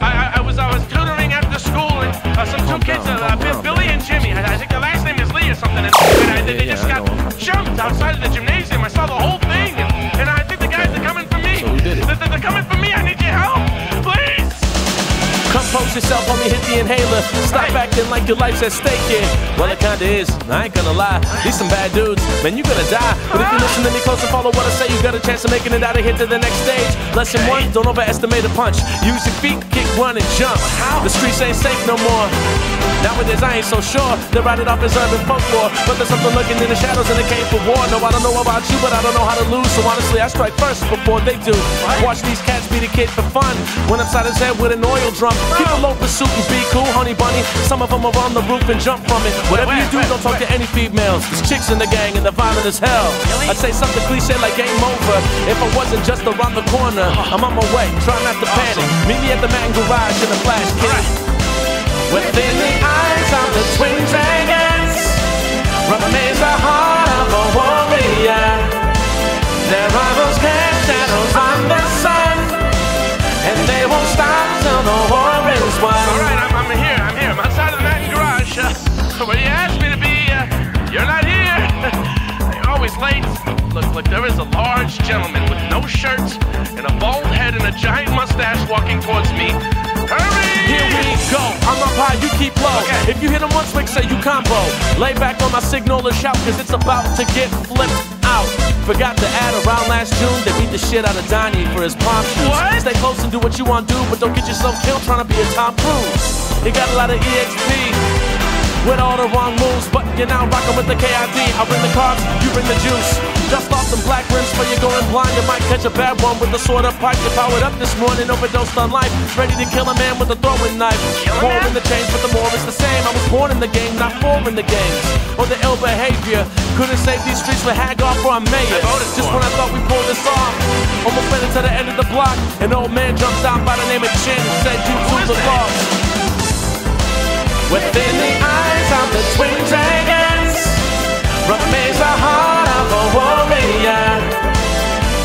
I was tutoring after school, and some two kids, Billy and Jimmy. I think their last name is Lee or something. And they just got jumped outside of the gymnasium. I saw the whole thing, and I think the guys are coming for me. So we did it. They're coming for me. I need your help, please. Compose yourself, homie. Hit the inhaler. Stop acting like your life's at stake here. Well, it kinda is. I ain't gonna lie. These some bad dudes. Man, you're gonna die. But if you listen to me close and follow what I say, you got a chance of making it out of here to the next stage. Lesson one, don't overestimate a punch. Use your feet, kick, run, and jump. The streets ain't safe no more. Nowadays, I ain't so sure. They write it off as urban folklore. But there's something lurking in the shadows and it came for war. No, I don't know about you, but I don't know how to lose. So honestly, I strike first before they do. Watch these cats beat a kid for fun. Went upside his head with an oil drum. Keep a low pursuit and be cool, honey bunny. Some of them are on the roof and jump from it. Whatever you do, don't talk to any females. There's chicks in the gang and they're violent as hell. I'd say something cliche like game over. If I wasn't just around the corner, I'm on my way, try not to panic. Meet me at the Mann Garage in a flash, kid. Within the eyes of the twin dragons remains the heart of a warrior. Their rivals cast shadows on the sun, and they won't stop till the war is won. Alright, I'm here, I'm outside of the Mann Garage. Where you asked me to be, you're not here. You're always late. Look, there is a large gentleman with no shirt and a bald head and a giant mustache walking towards me. Hurry! Here we go. I'm up high, you keep low. Okay. If you hit him once, quick, say you combo. Lay back on my signal and shout, cause it's about to get flipped out. Forgot to add, around last June, they beat the shit out of Donnie for his palm shoes. What? Stay close and do what you want to do, but don't get yourself killed trying to be a Tom Cruise. He got a lot of EXP. With all the wrong moves, but you're now rockin' with the KID. I bring the carbs, you bring the juice. Dust off some black rims for you going blind. You might catch a bad one with a sword of pipe. You powered up this morning, overdosed on life. Ready to kill a man with a throwing knife. More in the chains, but the more is the same. I was born in the game, not born in the game. Or the ill behavior. Couldn't save these streets with Hagar for a mayor. Just when I thought we pulled this off, almost made it to the end of the block. An old man jumped down by the name of Chin and said, you two are lost. Within the eyes of the twin dragons remains the heart of a warrior.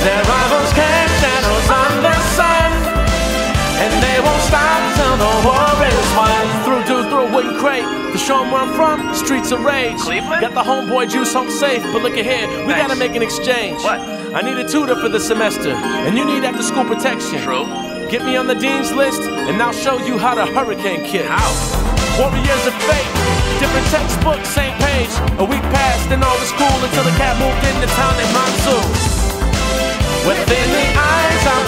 Their rivals cast shadows on the sun, and they won't stop till the war is won. Through, dude, through, wooden crate. To show them where I'm from, streets of rage. Cleveland? Got the homeboy juice home safe, but look at here, we gotta make an exchange. What? I need a tutor for the semester, and you need after school protection. True. Get me on the dean's list, and I'll show you how to hurricane kick. How? Warriors of fate, different textbooks, same page. A week passed and all was cool until the cat moved into town named Monsoon. Within the eyes of